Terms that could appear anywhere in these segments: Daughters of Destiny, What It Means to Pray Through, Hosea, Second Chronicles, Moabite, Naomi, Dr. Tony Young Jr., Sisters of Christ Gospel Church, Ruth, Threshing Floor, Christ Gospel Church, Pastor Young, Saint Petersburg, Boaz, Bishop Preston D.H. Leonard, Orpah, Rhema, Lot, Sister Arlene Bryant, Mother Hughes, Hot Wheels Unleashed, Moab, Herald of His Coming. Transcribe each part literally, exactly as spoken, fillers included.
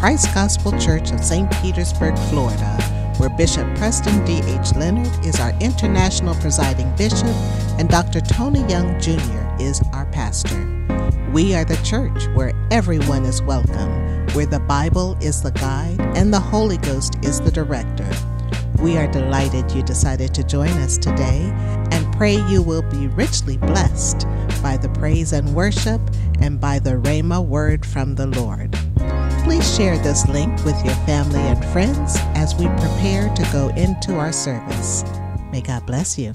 Christ Gospel Church of Saint Petersburg, Florida, where Bishop Preston D H Leonard is our international presiding bishop and Doctor Tony Young Junior is our pastor. We are the church where everyone is welcome, where the Bible is the guide and the Holy Ghost is the director. We are delighted you decided to join us today and pray you will be richly blessed by the praise and worship and by the Rhema word from the Lord. Please share this link with your family and friends as we prepare to go into our service. May God bless you.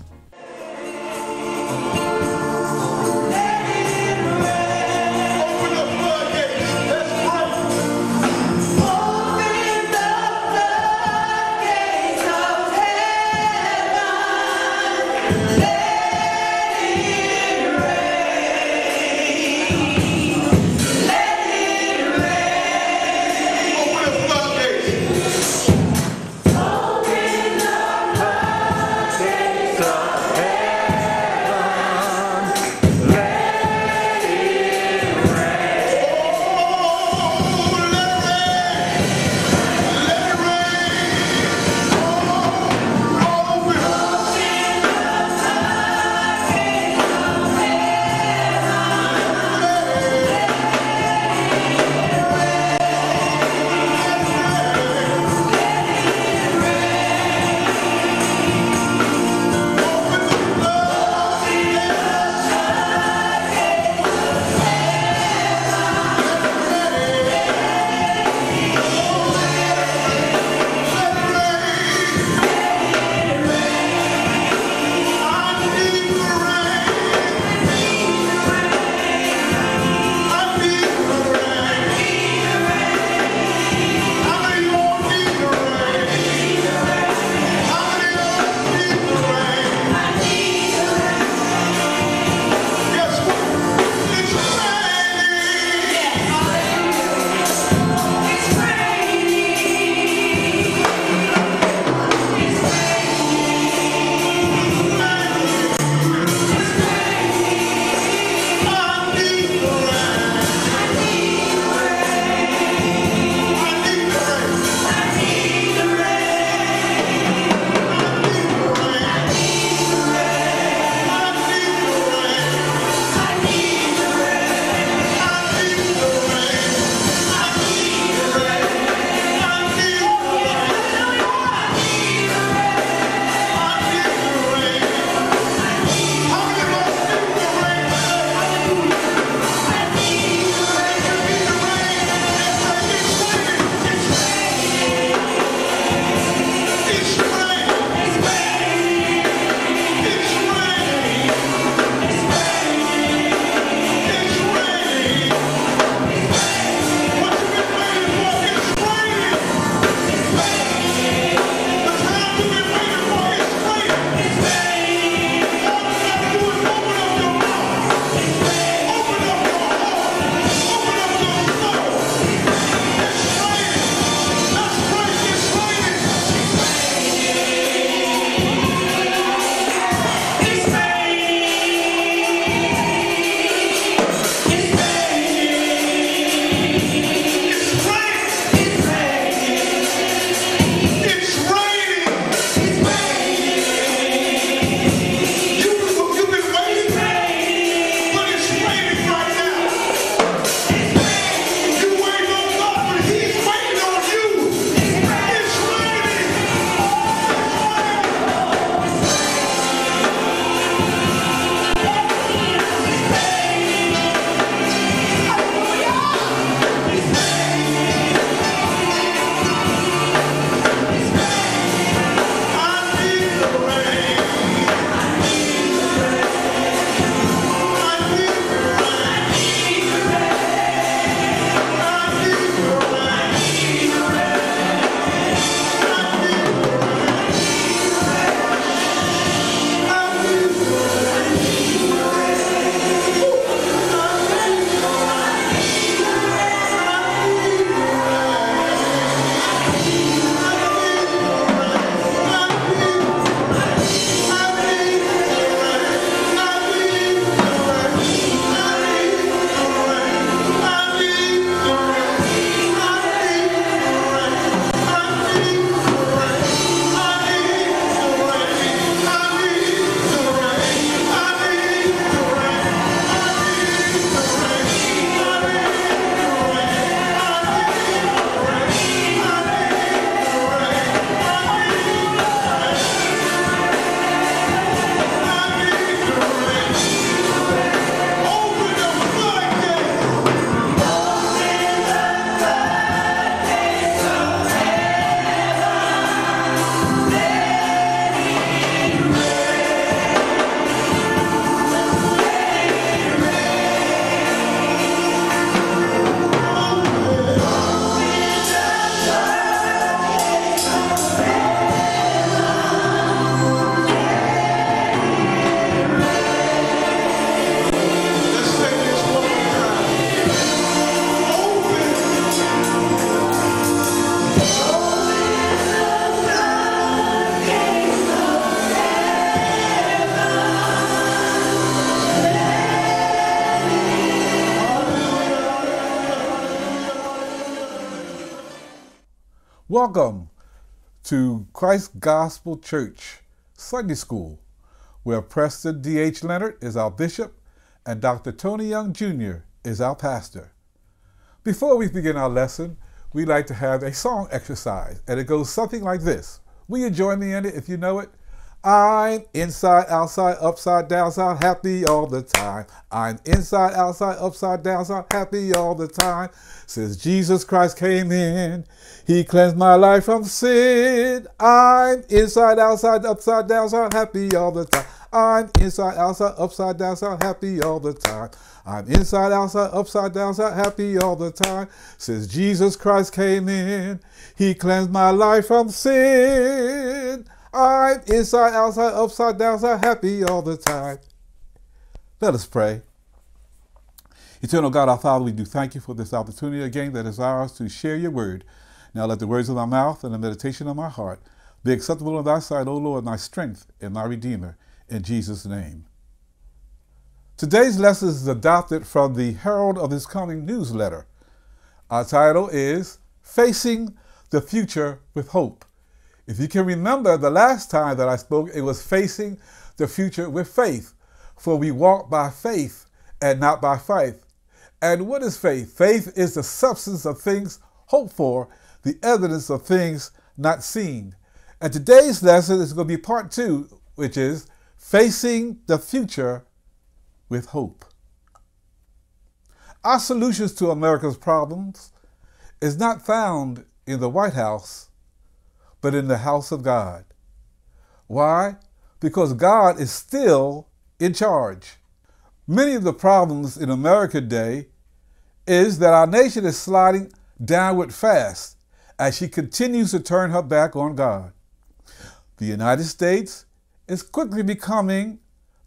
Welcome to Christ Gospel Church Sunday School, where Preston D H Leonard is our bishop and Doctor Tony Young Junior is our pastor. Before we begin our lesson, we like to have a song exercise, and it goes something like this. Will you join me in it if you know it? I'm inside, outside, upside, downside, happy all the time. I'm inside, outside, upside, downside, happy all the time. Since Jesus Christ came in, he cleansed my life from sin. I'm inside, outside, upside, downside, happy all the time. I'm inside, outside, upside, downside, happy all the time. I'm inside, outside, upside, downside, happy all the time. Since Jesus Christ came in, he cleansed my life from sin. I'm inside, outside, upside, downside, happy all the time. Let us pray. Eternal God, our Father, we do thank you for this opportunity again that is ours to share your word. Now let the words of my mouth and the meditation of my heart be acceptable in thy sight, O Lord, my strength and my Redeemer, in Jesus' name. Today's lesson is adopted from the Herald of His Coming newsletter. Our title is Facing the Future with Hope. If you can remember the last time that I spoke, it was facing the future with faith. For we walk by faith and not by sight. And what is faith? Faith is the substance of things hoped for, the evidence of things not seen. And today's lesson is going to be part two, which is facing the future with hope. Our solutions to America's problems is not found in the White House, but in the house of God. Why? Because God is still in charge. Many of the problems in America today is that our nation is sliding downward fast as she continues to turn her back on God. The United States is quickly becoming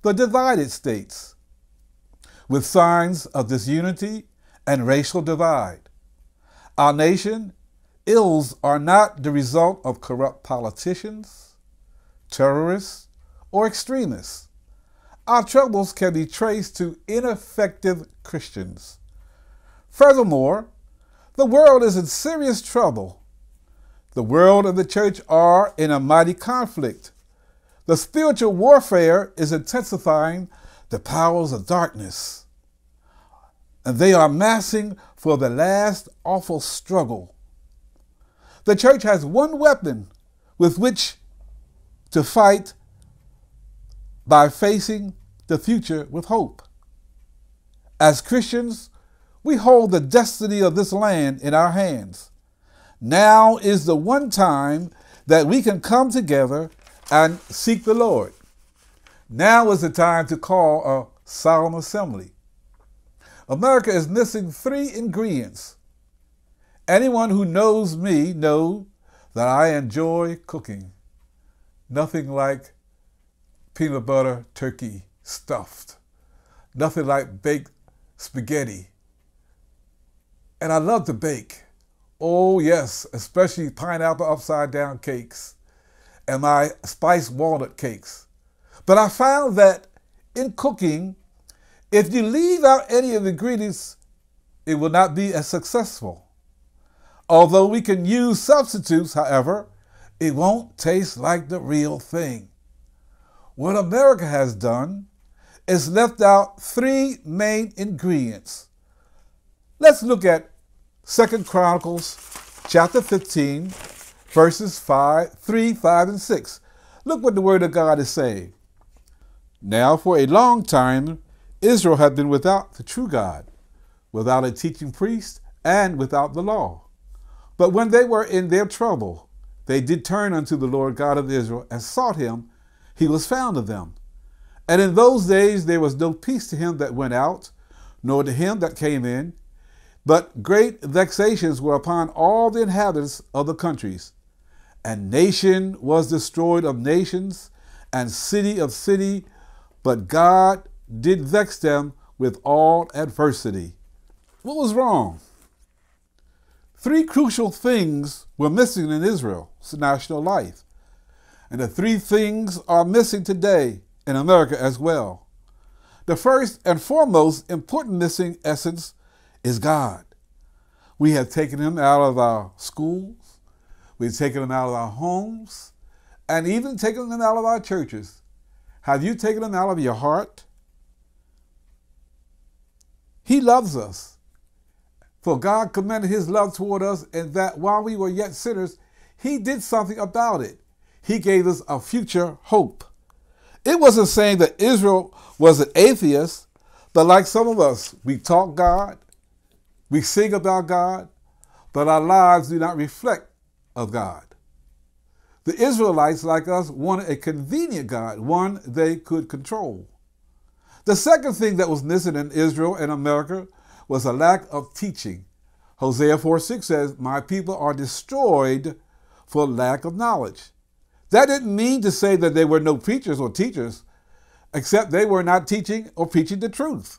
the divided states with signs of disunity and racial divide. Our nation ills are not the result of corrupt politicians, terrorists, or extremists. Our troubles can be traced to ineffective Christians. Furthermore, the world is in serious trouble. The world and the church are in a mighty conflict. The spiritual warfare is intensifying the powers of darkness, and they are massing for the last awful struggle. The church has one weapon with which to fight by facing the future with hope. As Christians, we hold the destiny of this land in our hands. Now is the one time that we can come together and seek the Lord. Now is the time to call a solemn assembly. America is missing three ingredients. Anyone who knows me knows that I enjoy cooking. Nothing like peanut butter turkey stuffed. Nothing like baked spaghetti. And I love to bake. Oh yes, especially pineapple upside down cakes and my spiced walnut cakes. But I found that in cooking, if you leave out any of the ingredients, it will not be as successful. Although we can use substitutes, however, it won't taste like the real thing. What America has done is left out three main ingredients. Let's look at Second Chronicles chapter fifteen, verses five, three, five, and six. Look what the Word of God is saying. Now for a long time, Israel had been without the true God, without a teaching priest, and without the law. But when they were in their trouble, they did turn unto the Lord God of Israel and sought him. He was found of them. And in those days there was no peace to him that went out, nor to him that came in. But great vexations were upon all the inhabitants of the countries. And nation was destroyed of nations, and city of city. But God did vex them with all adversity. What was wrong? Three crucial things were missing in Israel's national life. And the three things are missing today in America as well. The first and foremost important missing essence is God. We have taken him out of our schools. We've taken them out of our homes and even taken them out of our churches. Have you taken them out of your heart? He loves us. For God commended his love toward us, and that while we were yet sinners, he did something about it. He gave us a future hope. It wasn't saying that Israel was an atheist, but like some of us, we talk God, we sing about God, but our lives do not reflect of God. The Israelites, like us, wanted a convenient God, one they could control. The second thing that was missing in Israel and America was a lack of teaching. Hosea four six says, "My people are destroyed for lack of knowledge." That didn't mean to say that there were no preachers or teachers, except they were not teaching or preaching the truth.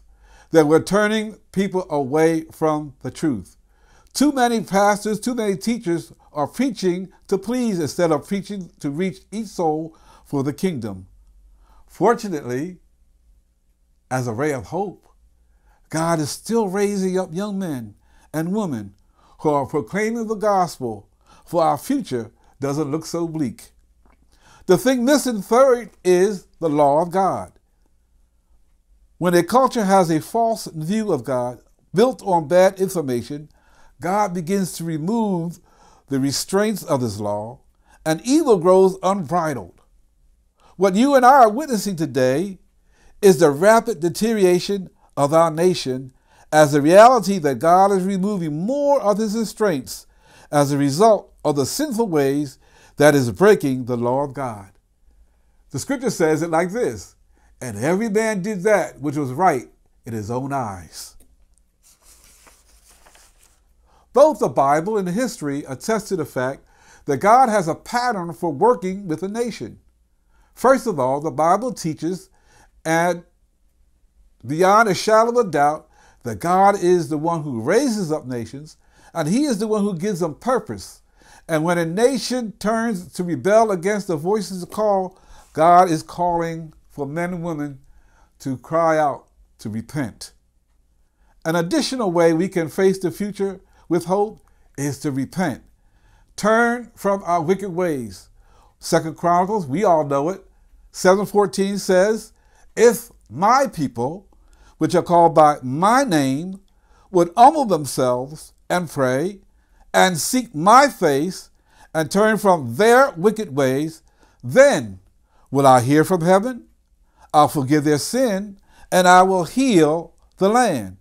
They were turning people away from the truth. Too many pastors, too many teachers are preaching to please instead of preaching to reach each soul for the kingdom. Fortunately, as a ray of hope, God is still raising up young men and women who are proclaiming the gospel, for our future doesn't look so bleak. The thing missing third is the law of God. When a culture has a false view of God built on bad information, God begins to remove the restraints of his law, and evil grows unbridled. What you and I are witnessing today is the rapid deterioration of our nation, as the reality that God is removing more of his restraints as a result of the sinful ways that is breaking the law of God. The scripture says it like this, "And every man did that which was right in his own eyes." Both the Bible and history attest to the fact that God has a pattern for working with a nation. First of all, the Bible teaches and beyond a shadow of a doubt that God is the one who raises up nations, and he is the one who gives them purpose. And when a nation turns to rebel against the voices of call, God is calling for men and women to cry out, to repent. An additional way we can face the future with hope is to repent. Turn from our wicked ways. Second Chronicles, we all know it, seven fourteen says, "If my people, which are called by my name, would humble themselves and pray and seek my face and turn from their wicked ways, then will I hear from heaven, I'll forgive their sin, and I will heal the land."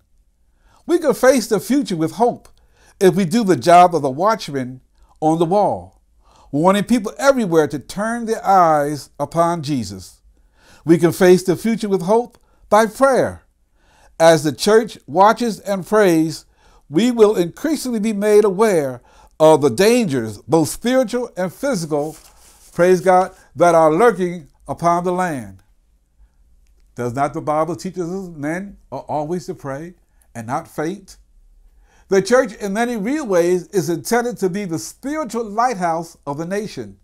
We can face the future with hope if we do the job of the watchman on the wall, warning people everywhere to turn their eyes upon Jesus. We can face the future with hope by prayer. As the church watches and prays, we will increasingly be made aware of the dangers, both spiritual and physical, praise God, that are lurking upon the land. Does not the Bible teach us men are always to pray and not faint? The church, in many real ways, is intended to be the spiritual lighthouse of the nation.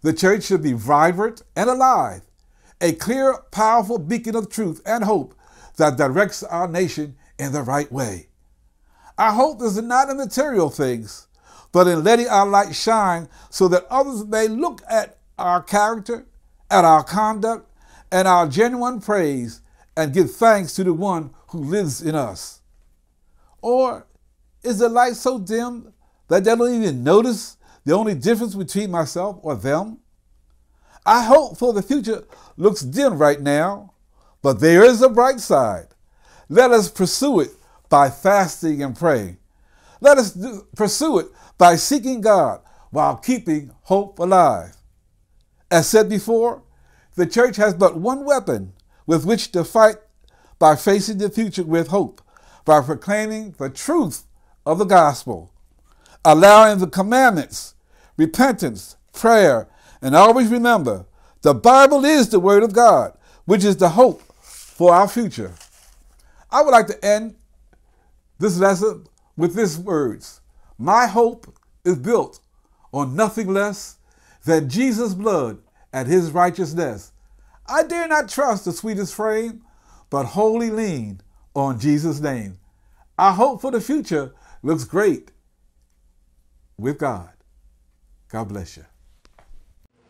The church should be vibrant and alive, a clear, powerful beacon of truth and hope that directs our nation in the right way. Our hope is not in material things, but in letting our light shine so that others may look at our character, at our conduct, and our genuine praise, and give thanks to the one who lives in us. Or is the light so dim that they don't even notice the only difference between myself or them? Our hope for the future looks dim right now, but there is a bright side. Let us pursue it by fasting and praying. Let us do, pursue it by seeking God while keeping hope alive. As said before, the church has but one weapon with which to fight by facing the future with hope, by proclaiming the truth of the gospel, allowing the commandments, repentance, prayer, and always remember, the Bible is the word of God, which is the hope for our future. I would like to end this lesson with these words. My hope is built on nothing less than Jesus' blood and his righteousness. I dare not trust the sweetest frame, but wholly lean on Jesus' name. Our hope for the future looks great with God. God bless you.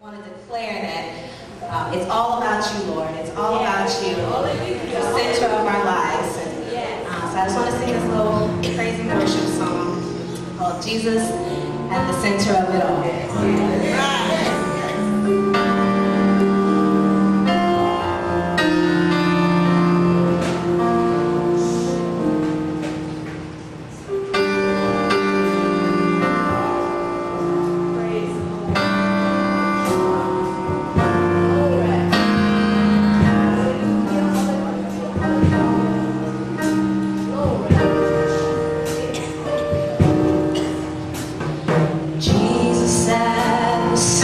I want to declare that um, it's all about you, Lord. It's all yeah. about you. All of you. You're the center of our lives. And, yeah. um, so I just want to sing this little praise and worship song called Jesus at the Center of It All. Yeah. Yeah. Jesus says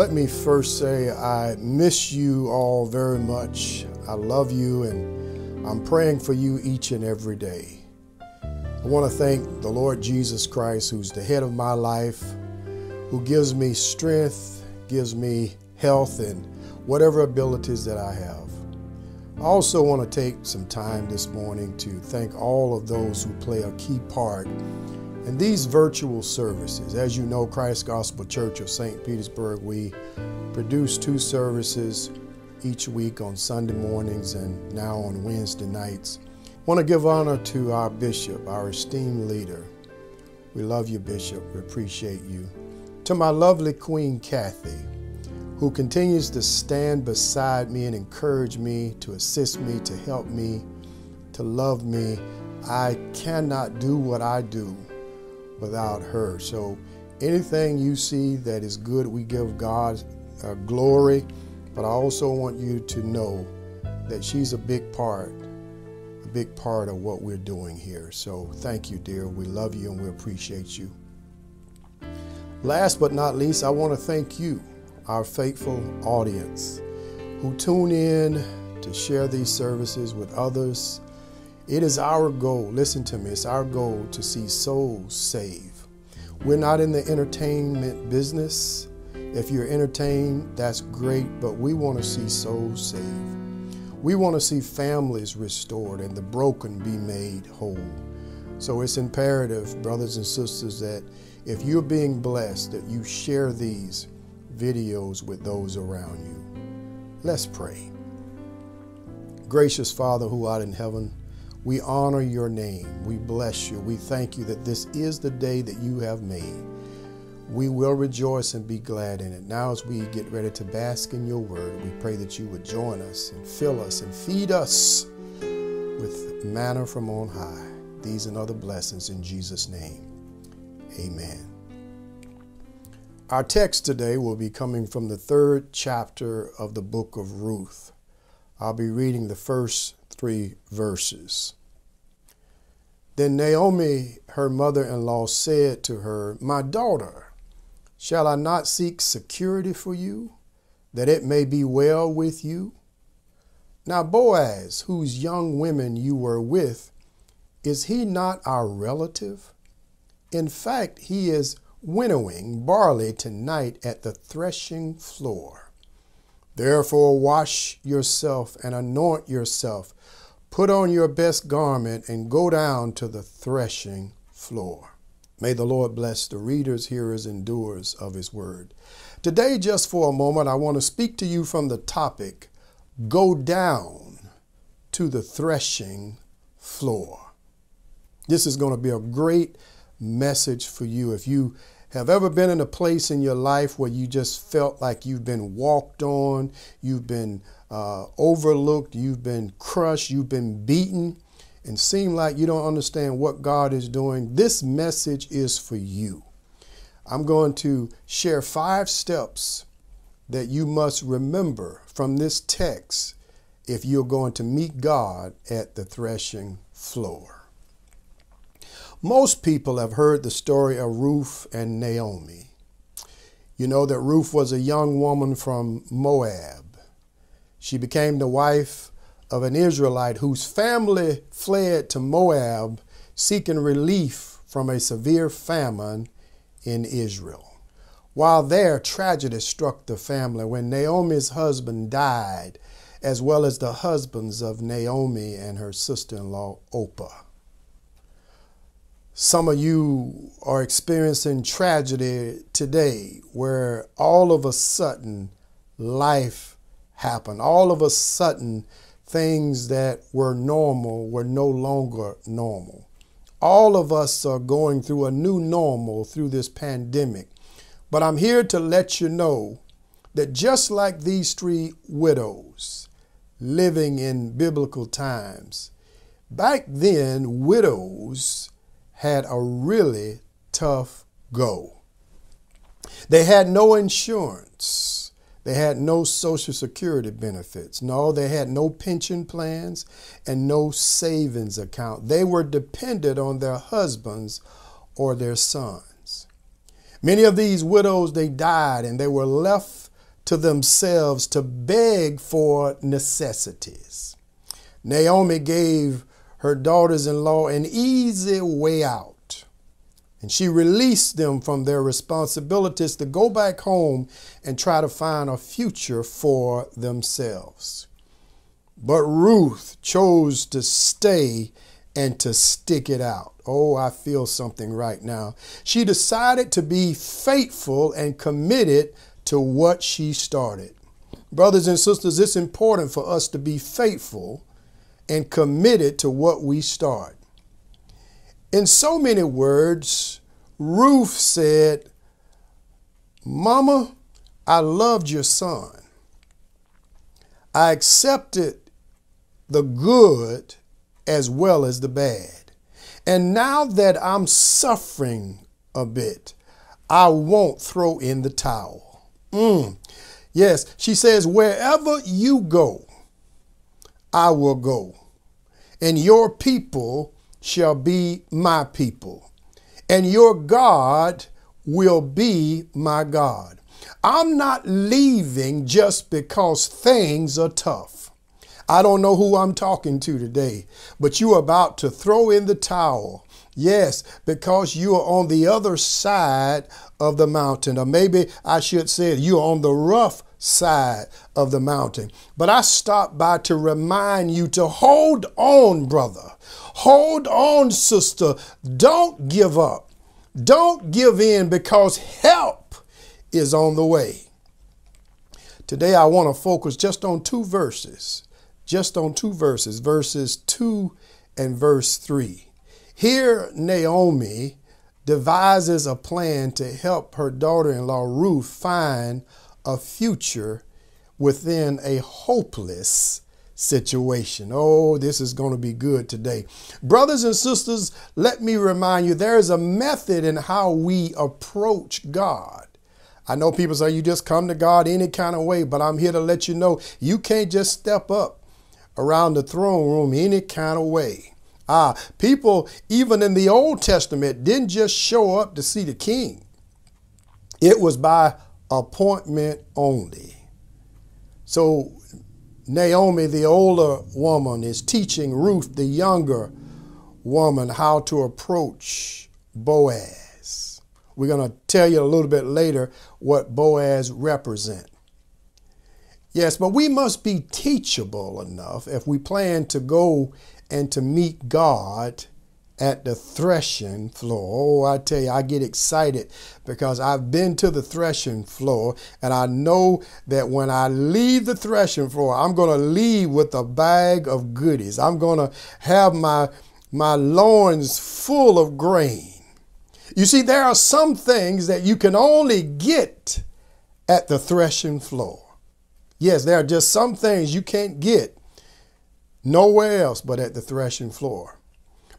Let me first say I miss you all very much. I love you, and I'm praying for you each and every day. I want to thank the Lord Jesus Christ, who's the head of my life, who gives me strength, gives me health, and whatever abilities that I have. I also want to take some time this morning to thank all of those who play a key part in these virtual services. As you know, Christ Gospel Church of Saint Petersburg, we produce two services each week on Sunday mornings and now on Wednesday nights. I want to give honor to our bishop, our esteemed leader. We love you, Bishop. We appreciate you. To my lovely Queen Kathy, who continues to stand beside me and encourage me, to assist me, to help me, to love me. I cannot do what I do without her. So anything you see that is good, we give God uh, glory, but I also want you to know that she's a big part, a big part of what we're doing here. So thank you, dear. We love you and we appreciate you. Last but not least, I want to thank you, our faithful audience who tune in to share these services with others. It is our goal, listen to me, it's our goal to see souls saved. We're not in the entertainment business. If you're entertained, that's great, but we want to see souls saved. We want to see families restored and the broken be made whole. So it's imperative, brothers and sisters, that if you're being blessed, that you share these videos with those around you. Let's pray. Gracious Father who art in heaven, we honor your name. We bless you. We thank you that this is the day that you have made. We will rejoice and be glad in it. Now as we get ready to bask in your word, we pray that you would join us and fill us and feed us with manna from on high. These and other blessings in Jesus' name. Amen. Our text today will be coming from the third chapter of the book of Ruth. I'll be reading the first three verses. Then Naomi, her mother-in-law, said to her, "My daughter, shall I not seek security for you, that it may be well with you? Now Boaz, whose young women you were with, is he not our relative? In fact, he is winnowing barley tonight at the threshing floor. Therefore wash yourself and anoint yourself. Put on your best garment and go down to the threshing floor." May the Lord bless the readers, hearers, and doers of his word. Today, just for a moment, I want to speak to you from the topic, go down to the threshing floor. This is going to be a great message for you. If you have ever been in a place in your life where you just felt like you've been walked on, you've been uh, overlooked, you've been crushed, you've been beaten, and seem like you don't understand what God is doing, this message is for you. I'm going to share five steps that you must remember from this text if you're going to meet God at the threshing floor. Most people have heard the story of Ruth and Naomi. You know that Ruth was a young woman from Moab. She became the wife of an Israelite whose family fled to Moab seeking relief from a severe famine in Israel. While there, tragedy struck the family when Naomi's husband died, as well as the husbands of Naomi and her sister-in-law, Orpah. Some of you are experiencing tragedy today where all of a sudden life happened. All of a sudden things that were normal were no longer normal. All of us are going through a new normal through this pandemic. But I'm here to let you know that just like these three widows living in biblical times, back then widows had a really tough go. They had no insurance. They had no Social Security benefits. No, they had no pension plans and no savings account. They were dependent on their husbands or their sons. Many of these widows, they died and they were left to themselves to beg for necessities. Naomi gave her daughters-in-law an easy way out, and she released them from their responsibilities to go back home and try to find a future for themselves. But Ruth chose to stay and to stick it out. Oh, I feel something right now. She decided to be faithful and committed to what she started. Brothers and sisters, it's important for us to be faithful and committed to what we start. In so many words, Ruth said, "Mama, I loved your son. I accepted the good as well as the bad. And now that I'm suffering a bit, I won't throw in the towel." Mm. Yes, she says, "Wherever you go, I will go, and your people shall be my people, and your God will be my God. I'm not leaving just because things are tough." I don't know who I'm talking to today, but you are about to throw in the towel. Yes, because you are on the other side of the mountain, or maybe I should say you are on the rough side of the mountain. But I stopped by to remind you to hold on, brother. Hold on, sister. Don't give up. Don't give in, because help is on the way. Today, I want to focus just on two verses. Just on two verses, verses two and verse three. Here, Naomi devises a plan to help her daughter-in-law Ruth find a future within a hopeless situation. Oh, this is going to be good today. Brothers and sisters, let me remind you, there is a method in how we approach God. I know people say you just come to God any kind of way, but I'm here to let you know you can't just step up around the throne room any kind of way. Ah, people, even in the Old Testament, didn't just show up to see the king. It was by appointment only. So Naomi, the older woman, is teaching Ruth, the younger woman, how to approach Boaz. We're going to tell you a little bit later what Boaz represents. Yes, but we must be teachable enough if we plan to go and to meet God at the threshing floor. Oh, I tell you, I get excited because I've been to the threshing floor, and I know that when I leave the threshing floor, I'm going to leave with a bag of goodies. I'm going to have my, my loins full of grain. You see, there are some things that you can only get at the threshing floor. Yes, there are just some things you can't get nowhere else but at the threshing floor.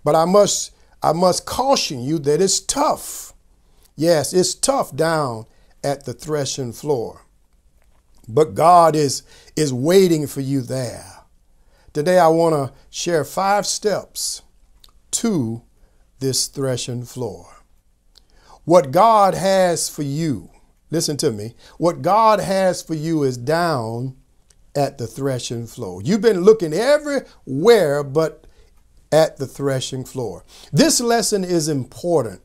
But I must, I must caution you that it's tough. Yes, it's tough down at the threshing floor. But God is, is waiting for you there. Today, I want to share five steps to this threshing floor. What God has for you. Listen to me. What God has for you is down at the threshing floor. You've been looking everywhere but at the threshing floor. This lesson is important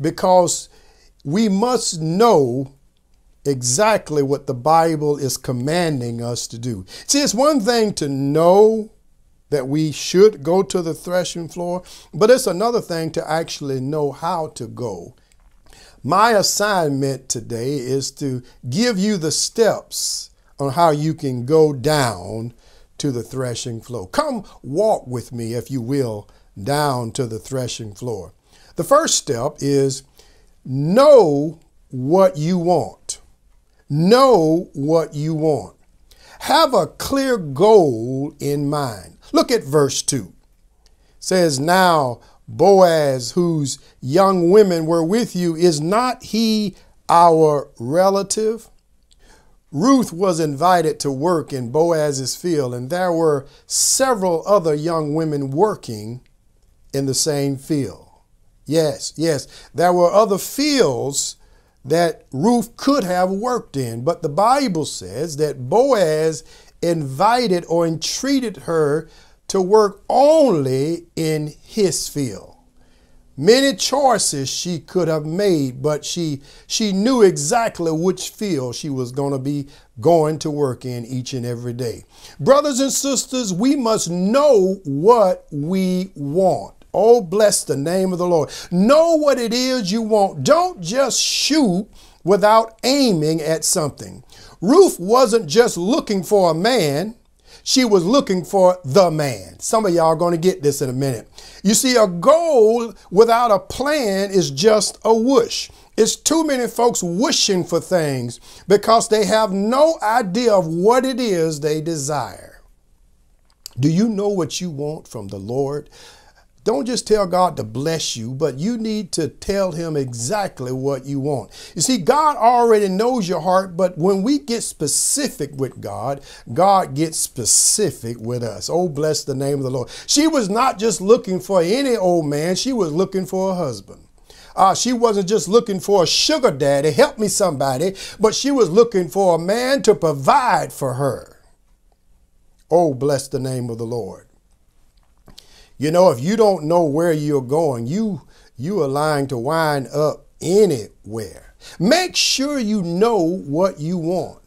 because we must know exactly what the Bible is commanding us to do. See, it's one thing to know that we should go to the threshing floor, but it's another thing to actually know how to go. My assignment today is to give you the steps on how you can go down to the threshing floor. Come walk with me, if you will, down to the threshing floor. The first step is know what you want. Know what you want. Have a clear goal in mind. Look at verse two. It says, "Now Boaz, whose young women were with you, is not he our relative?" Ruth was invited to work in Boaz's field, and there were several other young women working in the same field. Yes, yes, there were other fields that Ruth could have worked in. But the Bible says that Boaz invited or entreated her to work only in his field. Many choices she could have made, but she she knew exactly which field she was going to be going to work in each and every day. Brothers and sisters, we must know what we want. Oh, bless the name of the Lord. Know what it is you want. Don't just shoot without aiming at something. Ruth wasn't just looking for a man. She was looking for the man. Some of y'all are going to get this in a minute. You see, a goal without a plan is just a wish. It's too many folks wishing for things because they have no idea of what it is they desire. Do you know what you want from the Lord? Don't just tell God to bless you, but you need to tell him exactly what you want. You see, God already knows your heart, but when we get specific with God, God gets specific with us. Oh, bless the name of the Lord. She was not just looking for any old man. She was looking for a husband. Uh, she wasn't just looking for a sugar daddy, help me somebody, but she was looking for a man to provide for her. Oh, bless the name of the Lord. You know, if you don't know where you're going, you, you are lying to wind up anywhere. Make sure you know what you want.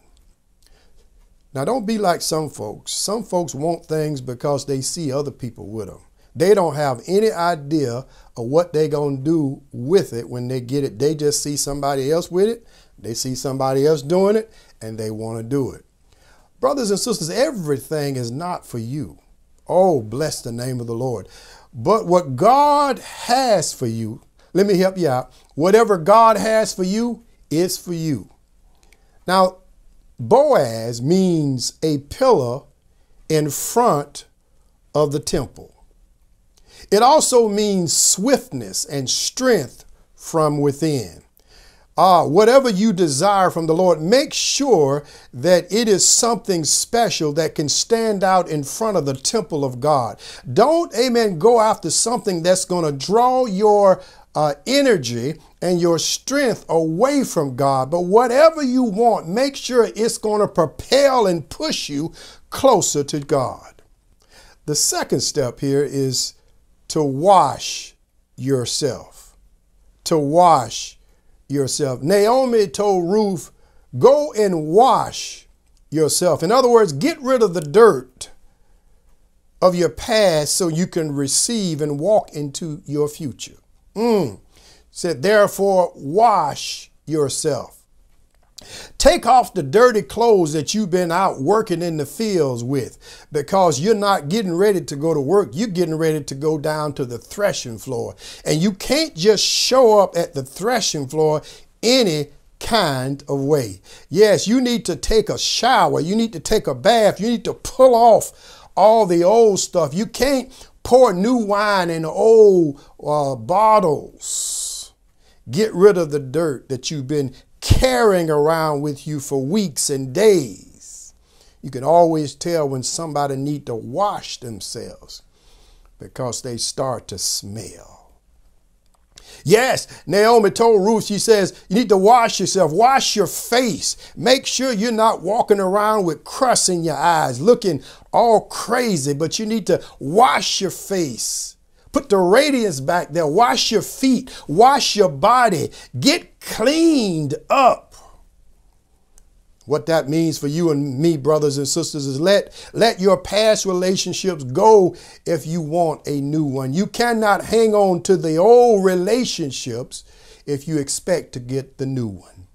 Now, don't be like some folks. Some folks want things because they see other people with them. They don't have any idea of what they're going to do with it when they get it. They just see somebody else with it. They see somebody else doing it, and they want to do it. Brothers and sisters, everything is not for you. Oh, bless the name of the Lord. But what God has for you, let me help you out. Whatever God has for you is for you. Now, Boaz means a pillar in front of the temple. It also means swiftness and strength from within. Ah, whatever you desire from the Lord, make sure that it is something special that can stand out in front of the temple of God. Don't, amen, go after something that's going to draw your uh, energy and your strength away from God. But whatever you want, make sure it's going to propel and push you closer to God. The second step here is to wash yourself, to wash yourself. Naomi told Ruth, go and wash yourself. In other words, get rid of the dirt of your past so you can receive and walk into your future. Mm. Said, therefore, wash yourself. Take off the dirty clothes that you've been out working in the fields with, because you're not getting ready to go to work. You're getting ready to go down to the threshing floor. And you can't just show up at the threshing floor any kind of way. Yes, you need to take a shower. You need to take a bath. You need to pull off all the old stuff. You can't pour new wine in old uh, bottles. Get rid of the dirt that you've been carrying around with you for weeks and days. You can always tell when somebody needs to wash themselves because they start to smell. Yes, Naomi told Ruth, she says, you need to wash yourself, wash your face. Make sure you're not walking around with crust in your eyes, looking all crazy, but you need to wash your face. Put the radiance back there. Wash your feet. Wash your body. Get cleaned up. What that means for you and me, brothers and sisters, is let, let your past relationships go if you want a new one. You cannot hang on to the old relationships if you expect to get the new one.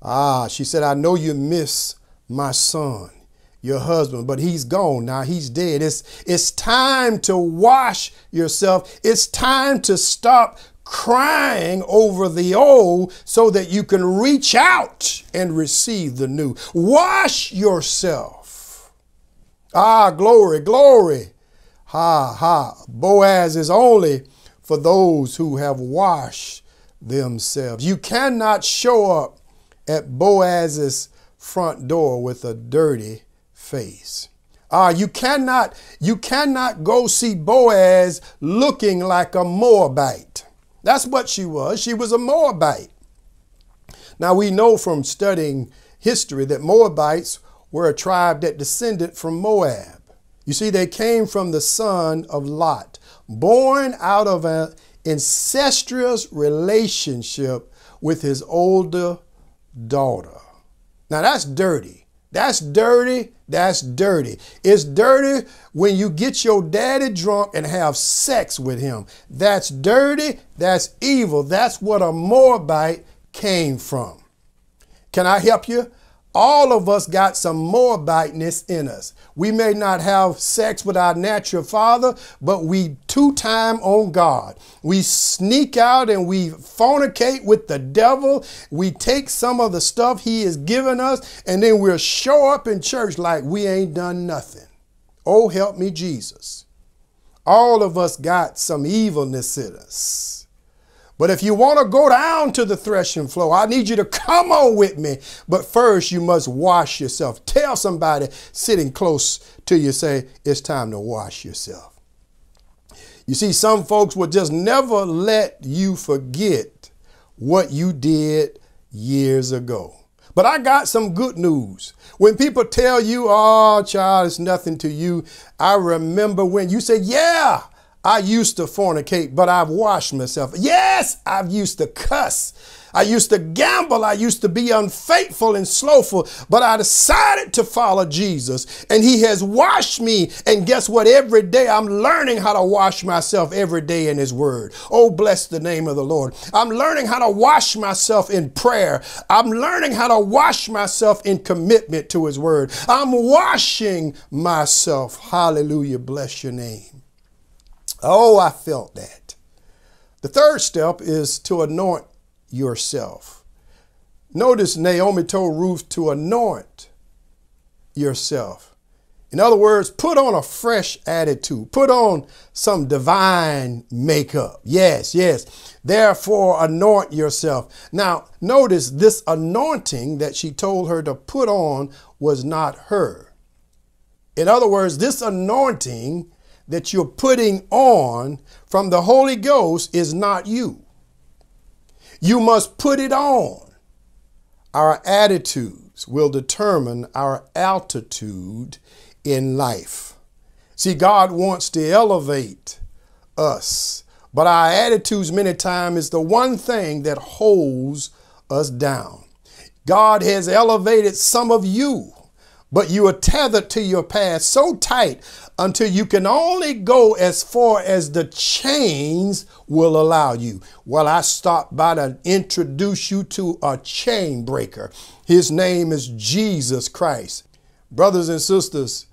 Ah, she said, I know you miss my son, your husband, but he's gone now. He's dead. It's, it's time to wash yourself. It's time to stop crying over the old so that you can reach out and receive the new. Wash yourself. Ah, glory, glory. Ha, ha. Boaz is only for those who have washed themselves. You cannot show up at Boaz's front door with a dirty face. Ah, you cannot, you cannot go see Boaz looking like a Moabite. That's what she was. She was a Moabite. Now, we know from studying history that Moabites were a tribe that descended from Moab. You see, they came from the son of Lot, born out of an incestuous relationship with his older daughter. Now, that's dirty. That's dirty. That's dirty. It's dirty when you get your daddy drunk and have sex with him. That's dirty. That's evil. That's what a Moabite came from. Can I help you? All of us got some Moabiteness in us. We may not have sex with our natural father, but we two-time on God. We sneak out and we fornicate with the devil. We take some of the stuff he has given us, and then we'll show up in church like we ain't done nothing. Oh, help me, Jesus. All of us got some evilness in us. But if you want to go down to the threshing floor, I need you to come on with me. But first, you must wash yourself. Tell somebody sitting close to you, say, it's time to wash yourself. You see, some folks will just never let you forget what you did years ago. But I got some good news. When people tell you, oh, child, it's nothing to you. I remember when you say, yeah. I used to fornicate, but I've washed myself. Yes, I've used to cuss. I used to gamble. I used to be unfaithful and slothful, but I decided to follow Jesus, and he has washed me. And guess what? Every day I'm learning how to wash myself every day in his word. Oh, bless the name of the Lord. I'm learning how to wash myself in prayer. I'm learning how to wash myself in commitment to his word. I'm washing myself. Hallelujah. Bless your name. Oh, I felt that. The third step is to anoint yourself. Notice Naomi told Ruth to anoint yourself. In other words, put on a fresh attitude. Put on some divine makeup. Yes, yes. Therefore, anoint yourself. Now, notice this anointing that she told her to put on was not her. In other words, this anointing that you're putting on from the Holy Ghost is not you. You must put it on. Our attitudes will determine our altitude in life. See, God wants to elevate us, but our attitudes many times is the one thing that holds us down. God has elevated some of you, but you are tethered to your past so tight until you can only go as far as the chains will allow you. Well, I stopped by to introduce you to a chain breaker. His name is Jesus Christ. Brothers and sisters,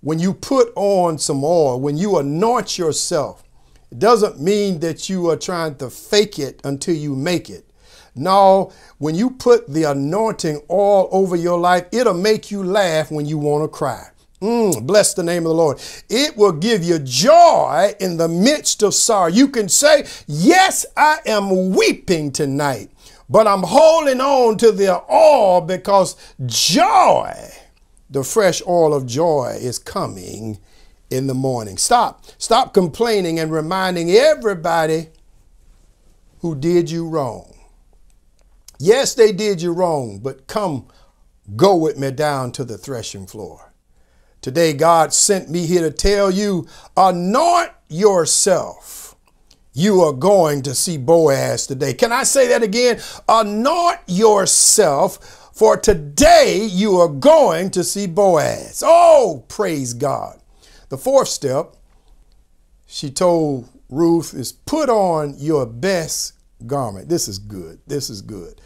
when you put on some oil, when you anoint yourself, it doesn't mean that you are trying to fake it until you make it. No, when you put the anointing all over your life, it'll make you laugh when you want to cry. Mm, bless the name of the Lord. It will give you joy in the midst of sorrow. You can say, yes, I am weeping tonight, but I'm holding on to the oil because joy, the fresh oil of joy is coming in the morning. Stop. Stop complaining and reminding everybody who did you wrong. Yes, they did you wrong, but come, go with me down to the threshing floor. Today, God sent me here to tell you, anoint yourself. You are going to see Boaz today. Can I say that again? Anoint yourself, for today you are going to see Boaz. Oh, praise God. The fourth step, she told Ruth, is put on your best garment. This is good. This is good.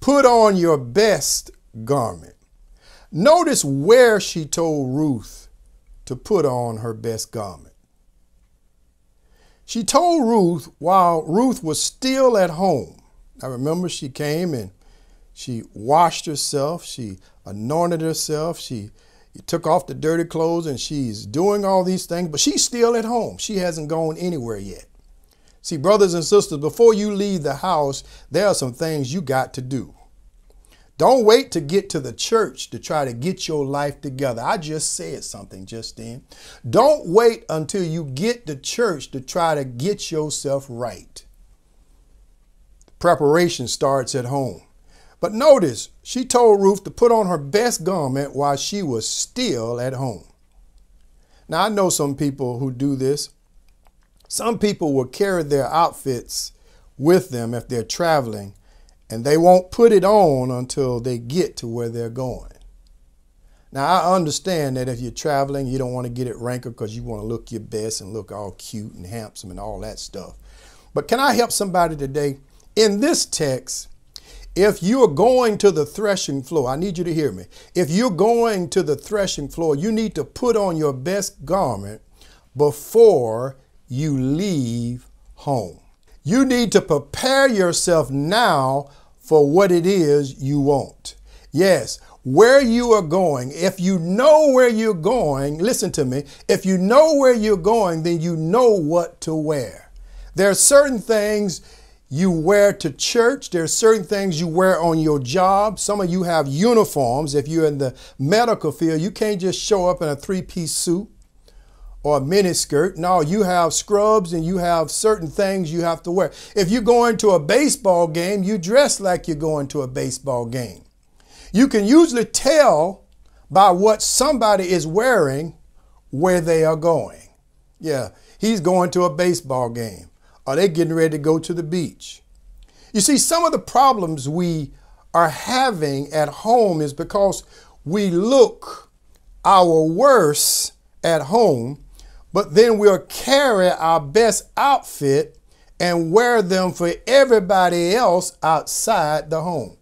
Put on your best garment. Notice where she told Ruth to put on her best garment. She told Ruth while Ruth was still at home. I remember she came and she washed herself. She anointed herself. She took off the dirty clothes and she's doing all these things, but she's still at home. She hasn't gone anywhere yet. See, brothers and sisters, before you leave the house, there are some things you got to do. Don't wait to get to the church to try to get your life together. I just said something just then. Don't wait until you get to church to try to get yourself right. Preparation starts at home. But notice, she told Ruth to put on her best garment while she was still at home. Now, I know some people who do this. Some people will carry their outfits with them if they're traveling, and they won't put it on until they get to where they're going. Now, I understand that if you're traveling, you don't want to get it rankled because you want to look your best and look all cute and handsome and all that stuff. But can I help somebody today? In this text, if you're going to the threshing floor, I need you to hear me. If you're going to the threshing floor, you need to put on your best garment before you leave home. You need to prepare yourself now for what it is you want. Yes, where you are going. If you know where you're going, listen to me. If you know where you're going, then you know what to wear. There are certain things you wear to church. There are certain things you wear on your job. Some of you have uniforms. If you're in the medical field, you can't just show up in a three-piece suit or a miniskirt. No, you have scrubs and you have certain things you have to wear. If you're going to a baseball game, you dress like you're going to a baseball game. You can usually tell by what somebody is wearing where they are going. Yeah, he's going to a baseball game. Are they getting ready to go to the beach? You see, some of the problems we are having at home is because we look our worst at home, but then we'll carry our best outfit and wear them for everybody else outside the home.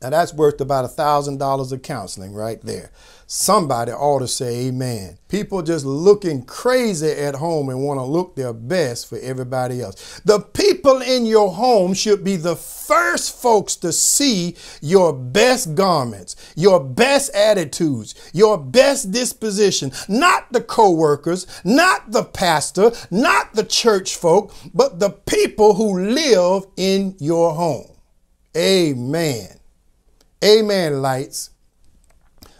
Now that's worth about a thousand dollars of counseling right there. Somebody ought to say amen. People just looking crazy at home and want to look their best for everybody else. The people in your home should be the first folks to see your best garments, your best attitudes, your best disposition. Not the co-workers, not the pastor, not the church folk, but the people who live in your home. Amen. Amen, lights.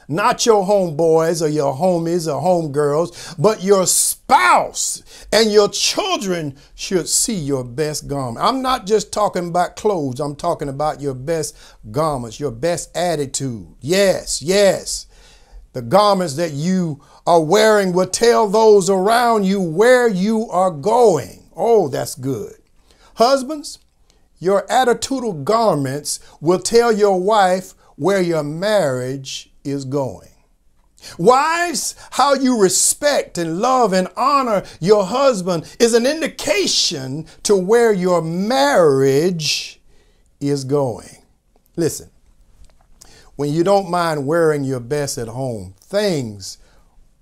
Not your homeboys or your homies or homegirls, but your spouse and your children should see your best garment. I'm not just talking about clothes. I'm talking about your best garments, your best attitude. Yes, yes. The garments that you are wearing will tell those around you where you are going. Oh, that's good. Husbands, your attitudinal garments will tell your wife where your marriage is going. Wives, how you respect and love and honor your husband is an indication to where your marriage is going. Listen, when you don't mind wearing your best at home, things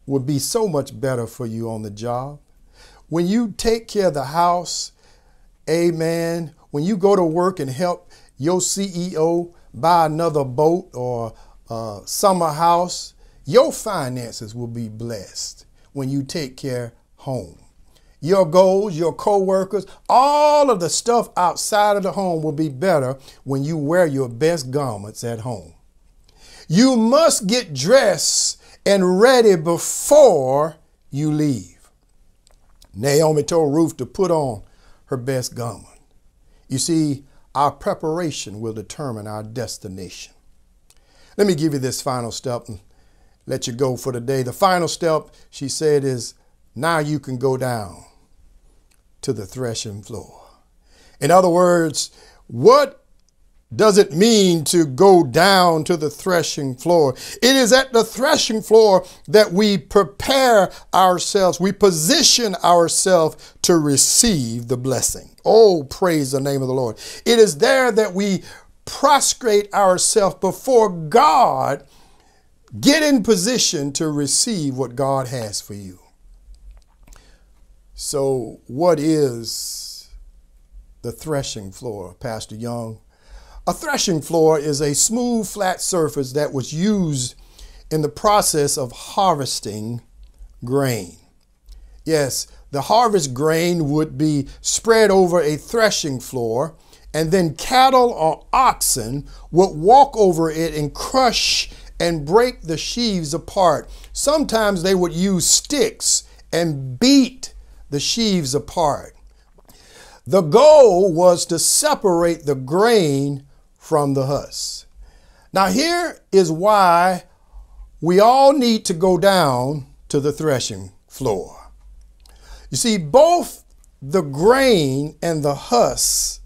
would be so much better for you on the job. When you take care of the house, amen, when you go to work and help your C E O buy another boat or Uh, summer house, your finances will be blessed when you take care home. Your goals, your co-workers, all of the stuff outside of the home will be better when you wear your best garments at home. You must get dressed and ready before you leave. Naomi told Ruth to put on her best garment. You see, our preparation will determine our destination. Let me give you this final step and let you go for today. The final step, she said, is now you can go down to the threshing floor. In other words, what does it mean to go down to the threshing floor? It is at the threshing floor that we prepare ourselves. We position ourselves to receive the blessing. Oh, praise the name of the Lord. It is there that we prostrate ourselves before God, get in position to receive what God has for you. So what is the threshing floor, Pastor Young? A threshing floor is a smooth, flat surface that was used in the process of harvesting grain. Yes, the harvest grain would be spread over a threshing floor, and then cattle or oxen would walk over it and crush and break the sheaves apart. Sometimes they would use sticks and beat the sheaves apart. The goal was to separate the grain from the husk. Now, here is why we all need to go down to the threshing floor. You see, both the grain and the husk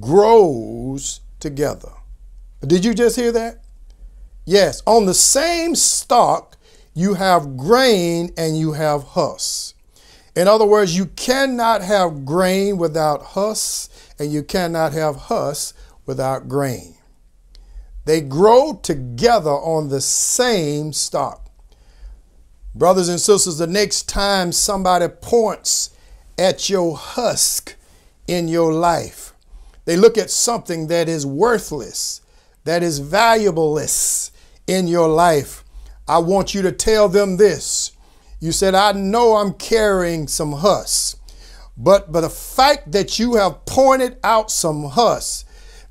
grows together. Did you just hear that? Yes, on the same stalk, you have grain and you have husk. In other words, you cannot have grain without husk, and you cannot have husk without grain. They grow together on the same stalk. Brothers and sisters, the next time somebody points at your husk in your life, they look at something that is worthless, that is valueless in your life, I want you to tell them this. You said, I know I'm carrying some husk, but, but the fact that you have pointed out some husk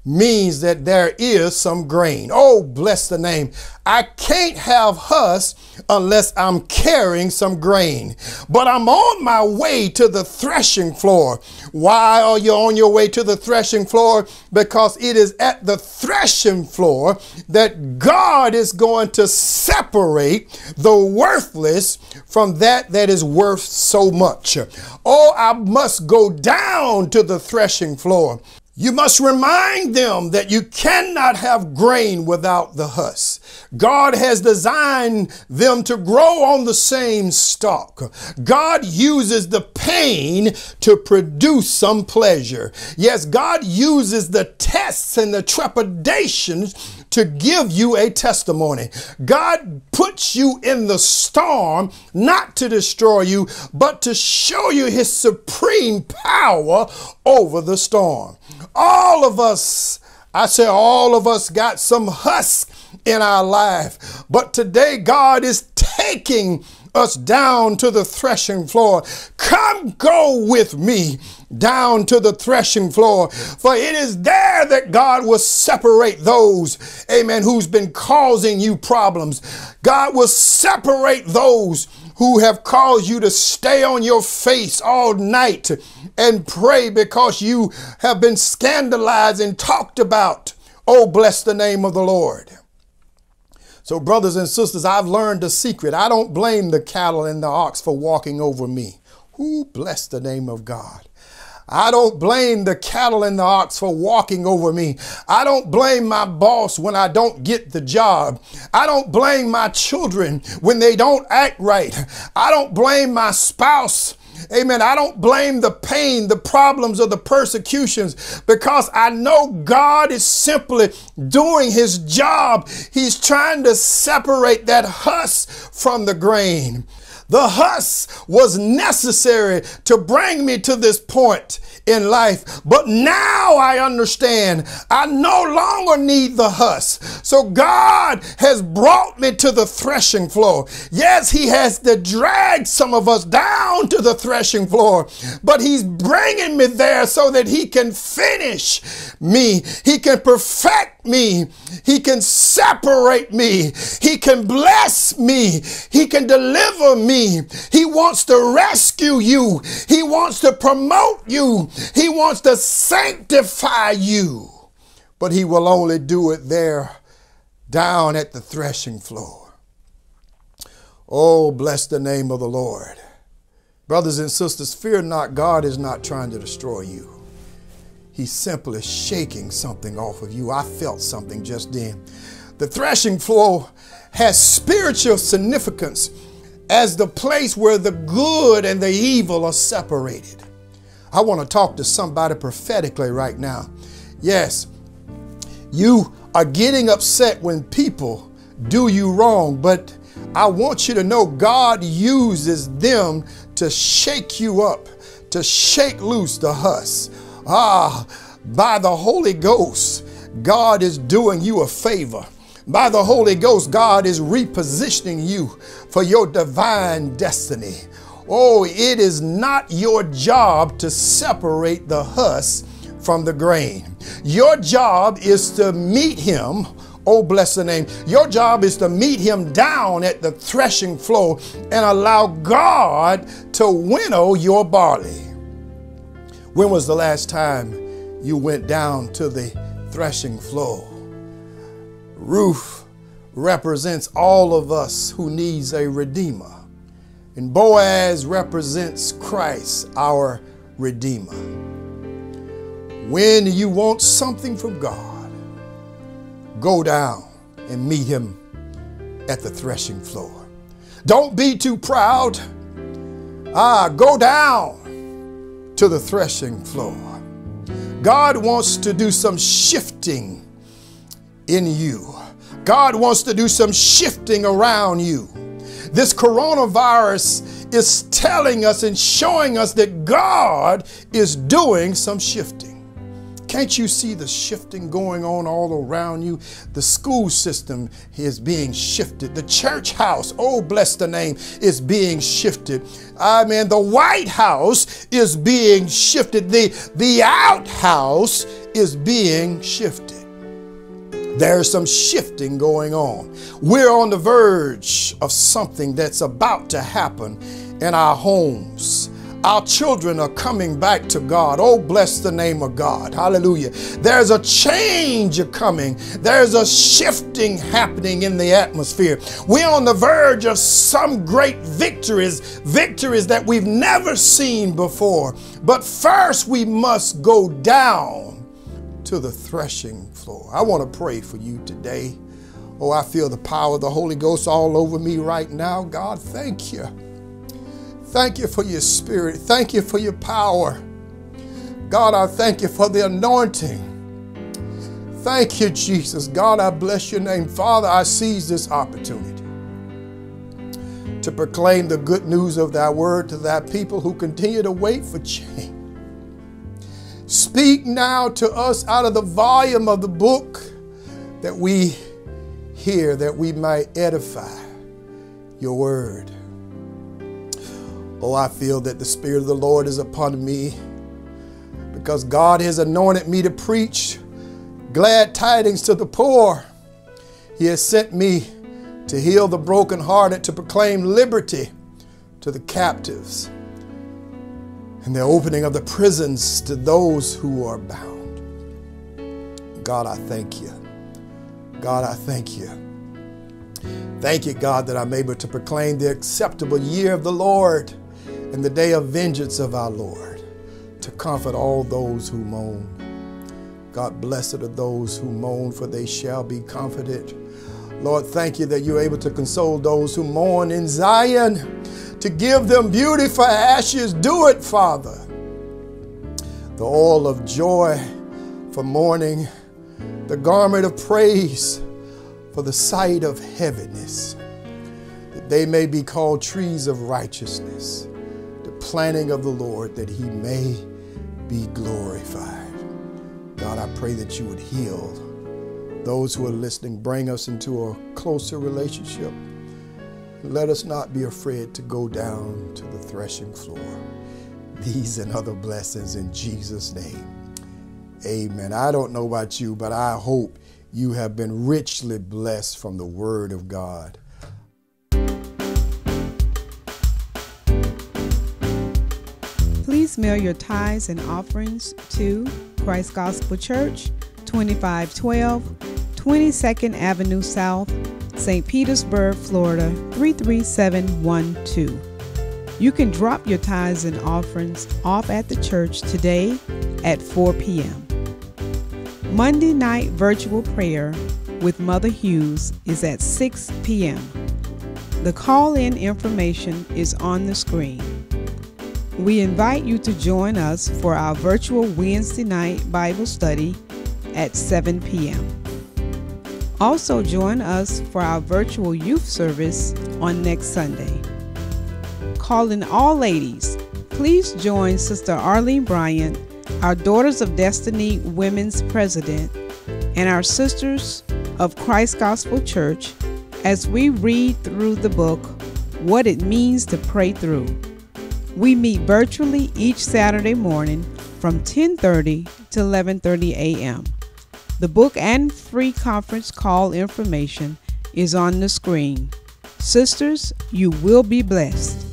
means that there is some grain. Oh, bless the name. I can't have husk unless I'm carrying some grain, but I'm on my way to the threshing floor. Why are you on your way to the threshing floor? Because it is at the threshing floor that God is going to separate the worthless from that that is worth so much. Oh, I must go down to the threshing floor. You must remind them that you cannot have grain without the husk. God has designed them to grow on the same stalk. God uses the pain to produce some pleasure. Yes, God uses the tests and the trepidations to give you a testimony. God puts you in the storm, not to destroy you, but to show you his supreme power over the storm. All of us, I say all of us got some husk in our life, but today God is taking us down to the threshing floor. Come go with me down to the threshing floor, for it is there that God will separate those, amen, who's been causing you problems. God will separate those who have caused you to stay on your face all night and pray because you have been scandalized and talked about. Oh, bless the name of the Lord. So, brothers and sisters, I've learned a secret. I don't blame the cattle and the ox for walking over me. Who bless the name of God. I don't blame the cattle and the ox for walking over me. I don't blame my boss when I don't get the job. I don't blame my children when they don't act right. I don't blame my spouse. Amen. I don't blame the pain, the problems, or the persecutions, because I know God is simply doing his job. He's trying to separate that husk from the grain. The husk was necessary to bring me to this point in life, but now I understand I no longer need the husk. So God has brought me to the threshing floor. Yes, he has to drag some of us down to the threshing floor, but he's bringing me there so that he can finish me. He can perfect me. He can separate me. He can bless me. He can deliver me. He wants to rescue you. He wants to promote you. He wants to sanctify you. But he will only do it there down at the threshing floor. Oh, bless the name of the Lord. Brothers and sisters, fear not. God is not trying to destroy you. He's simply shaking something off of you. I felt something just then. The threshing floor has spiritual significance as the place where the good and the evil are separated. I want to talk to somebody prophetically right now. Yes, you are getting upset when people do you wrong, but I want you to know God uses them to shake you up, to shake loose the husk. Ah, by the Holy Ghost, God is doing you a favor. By the Holy Ghost, God is repositioning you for your divine destiny. Oh, it is not your job to separate the husk from the grain. Your job is to meet him. Oh, bless the name. Your job is to meet him down at the threshing floor and allow God to winnow your barley. When was the last time you went down to the threshing floor? Ruth represents all of us who needs a redeemer. And Boaz represents Christ, our redeemer. When you want something from God, go down and meet him at the threshing floor. Don't be too proud. Ah, go down to the threshing floor. God wants to do some shifting in you. God wants to do some shifting around you. This coronavirus is telling us and showing us that God is doing some shifting. Can't you see the shifting going on all around you? The school system is being shifted. The church house, oh, bless the name, is being shifted. I mean, the White House is being shifted. The, the outhouse is being shifted. There's some shifting going on. We're on the verge of something that's about to happen in our homes. Our children are coming back to God. Oh, bless the name of God. Hallelujah. There's a change coming. There's a shifting happening in the atmosphere. We're on the verge of some great victories, victories that we've never seen before. But first, we must go down to the threshing floor. I want to pray for you today. Oh, I feel the power of the Holy Ghost all over me right now. God, thank you. Thank you for your spirit. Thank you for your power. God, I thank you for the anointing. Thank you, Jesus. God, I bless your name. Father, I seize this opportunity to proclaim the good news of thy word to thy people who continue to wait for change. Speak now to us out of the volume of the book that we hear, that we might edify your word. Oh, I feel that the Spirit of the Lord is upon me because God has anointed me to preach glad tidings to the poor. He has sent me to heal the brokenhearted, to proclaim liberty to the captives, and the opening of the prisons to those who are bound. God, I thank you. God, I thank you. Thank you, God, that I'm able to proclaim the acceptable year of the Lord and the day of vengeance of our Lord, to comfort all those who moan. God, blessed are those who moan, for they shall be comforted. Lord, thank you that you're able to console those who mourn in Zion, to give them beauty for ashes. Do it, Father. The oil of joy for mourning, the garment of praise for the sight of heaviness, that they may be called trees of righteousness, the planting of the Lord, that he may be glorified. God, I pray that you would heal those who are listening. Bring us into a closer relationship. Let us not be afraid to go down to the threshing floor. These and other blessings in Jesus' name. Amen. I don't know about you, but I hope you have been richly blessed from the Word of God. Please mail your tithes and offerings to Christ Gospel Church, twenty-five twelve, twenty-second Avenue South, Saint Petersburg, Florida, three three seven one two. You can drop your tithes and offerings off at the church today at four p m Monday night virtual prayer with Mother Hughes is at six p m The call-in information is on the screen. We invite you to join us for our virtual Wednesday night Bible study at seven p m Also join us for our virtual youth service on next Sunday. Calling all ladies, please join Sister Arlene Bryant, our Daughters of Destiny Women's President, and our Sisters of Christ Gospel Church as we read through the book, What It Means to Pray Through. We meet virtually each Saturday morning from ten thirty to eleven thirty a m The book and free conference call information is on the screen. Sisters, you will be blessed.